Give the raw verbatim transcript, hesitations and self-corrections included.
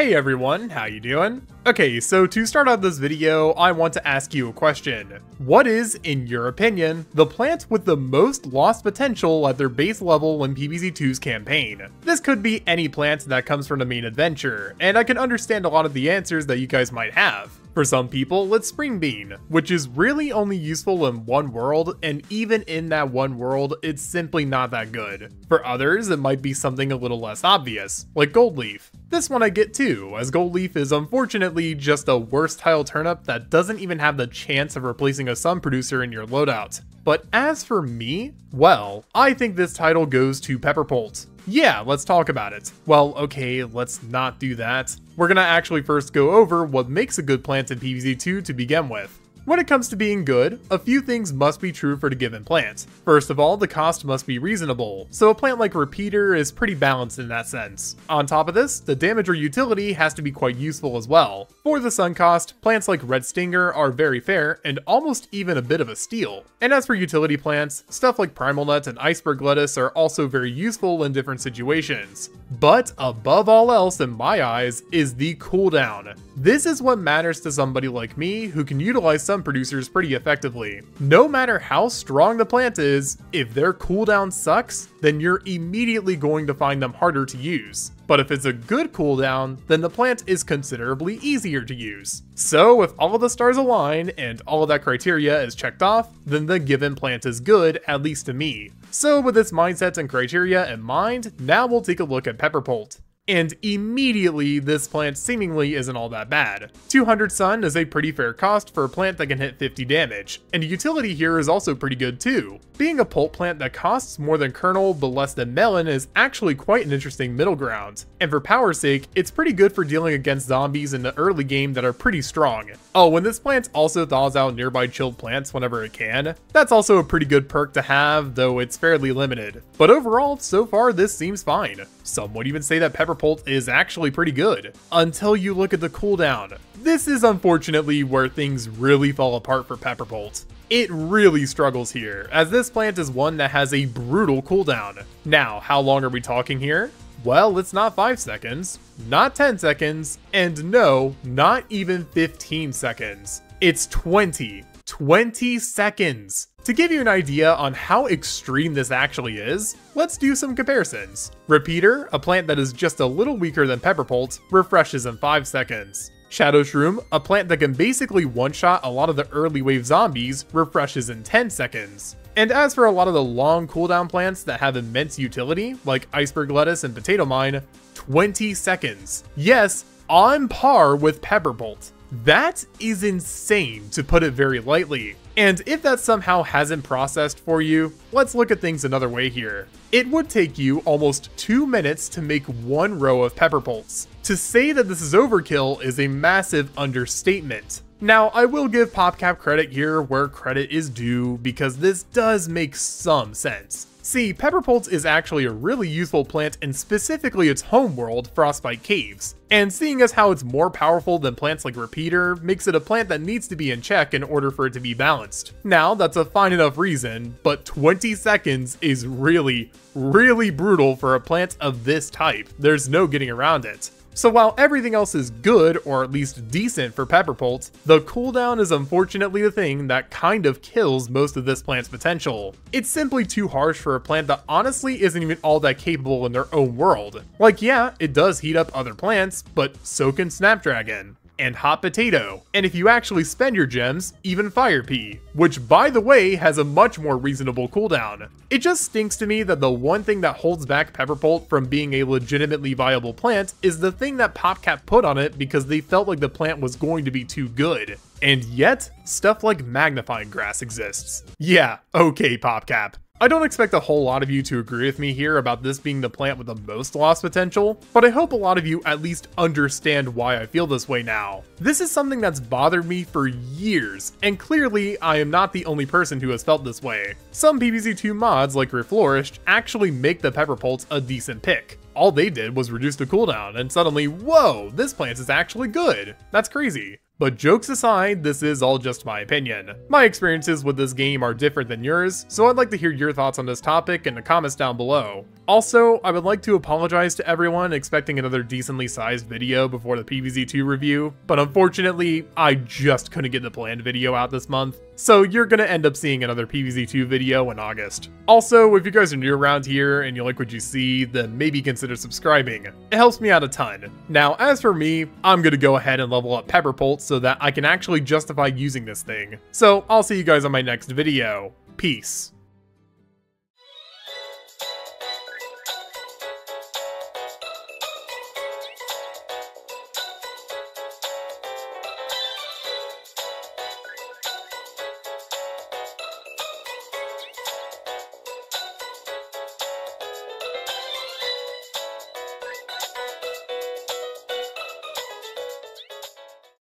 Hey everyone, how you doing? Okay, so to start out this video, I want to ask you a question. What is, in your opinion, the plant with the most lost potential at their base level in P V Z two's campaign? This could be any plant that comes from the main adventure, and I can understand a lot of the answers that you guys might have. For some people, it's Spring Bean, which is really only useful in one world, and even in that one world, it's simply not that good. For others, it might be something a little less obvious, like Gold Leaf. This one I get too, as Gold Leaf is unfortunately just a versatile turnip that doesn't even have the chance of replacing a sun producer in your loadout. But as for me, well, I think this title goes to Pepper-pult. Yeah, let's talk about it. Well, okay, let's not do that. We're gonna actually first go over what makes a good plant in P V Z two to begin with. When it comes to being good, a few things must be true for the given plant. First of all, the cost must be reasonable, so a plant like Repeater is pretty balanced in that sense. On top of this, the damage or utility has to be quite useful as well. For the sun cost, plants like Red Stinger are very fair and almost even a bit of a steal. And as for utility plants, stuff like Primal Nuts and Iceberg Lettuce are also very useful in different situations. But above all else, in my eyes, is the cooldown. This is what matters to somebody like me who can utilize some producers pretty effectively. No matter how strong the plant is, if their cooldown sucks, then you're immediately going to find them harder to use. But if it's a good cooldown, then the plant is considerably easier to use. So if all of the stars align and all of that criteria is checked off, then the given plant is good, at least to me. So with this mindset and criteria in mind, now we'll take a look at Pepper-pult. And immediately, this plant seemingly isn't all that bad. two hundred sun is a pretty fair cost for a plant that can hit fifty damage, and the utility here is also pretty good too. Being a pult plant that costs more than Kernel but less than Melon is actually quite an interesting middle ground, and for power's sake, it's pretty good for dealing against zombies in the early game that are pretty strong. Oh, and this plant also thaws out nearby chilled plants whenever it can. That's also a pretty good perk to have, though it's fairly limited. But overall, so far this seems fine. Some would even say that Pepper-pult is actually pretty good, until you look at the cooldown. This is unfortunately where things really fall apart for Pepper-pult. It really struggles here, as this plant is one that has a brutal cooldown. Now, how long are we talking here? Well, it's not five seconds, not ten seconds, and no, not even fifteen seconds. It's twenty. twenty seconds. To give you an idea on how extreme this actually is, let's do some comparisons. Repeater, a plant that is just a little weaker than Pepper-pult, refreshes in five seconds. Shadow Shroom, a plant that can basically one-shot a lot of the early wave zombies, refreshes in ten seconds. And as for a lot of the long cooldown plants that have immense utility, like Iceberg Lettuce and Potato Mine, twenty seconds. Yes, on par with Pepper-pult. That is insane, to put it very lightly. And if that somehow hasn't processed for you, let's look at things another way here. It would take you almost two minutes to make one row of Pepper-pults. To say that this is overkill is a massive understatement. Now, I will give PopCap credit here where credit is due, because this does make some sense. See, Pepper-pult is actually a really useful plant in specifically its homeworld, Frostbite Caves, and seeing as how it's more powerful than plants like Repeater makes it a plant that needs to be in check in order for it to be balanced. Now, that's a fine enough reason, but twenty seconds is really, really brutal for a plant of this type. There's no getting around it. So while everything else is good, or at least decent for Pepper-pult, the cooldown is unfortunately the thing that kind of kills most of this plant's potential. It's simply too harsh for a plant that honestly isn't even all that capable in their own world. Like, yeah, it does heat up other plants, but so can Snapdragon and Hot Potato, and if you actually spend your gems, even Fire Pea, which by the way has a much more reasonable cooldown. It just stinks to me that the one thing that holds back Pepper-pult from being a legitimately viable plant is the thing that PopCap put on it, because they felt like the plant was going to be too good. And yet, stuff like Magnifying Grass exists. Yeah, okay PopCap. I don't expect a whole lot of you to agree with me here about this being the plant with the most lost potential, but I hope a lot of you at least understand why I feel this way now. This is something that's bothered me for years, and clearly I am not the only person who has felt this way. Some P V Z two mods like Reflourished actually make the Pepper-pults a decent pick. All they did was reduce the cooldown, and suddenly, whoa, this plant is actually good. That's crazy. But jokes aside, this is all just my opinion. My experiences with this game are different than yours, so I'd like to hear your thoughts on this topic in the comments down below. Also, I would like to apologize to everyone expecting another decently sized video before the P V Z two review, but unfortunately, I just couldn't get the planned video out this month, so you're gonna end up seeing another P V Z two video in August. Also, if you guys are new around here and you like what you see, then maybe consider subscribing. It helps me out a ton. Now, as for me, I'm gonna go ahead and level up Pepper-pult so that I can actually justify using this thing. So I'll see you guys on my next video. Peace.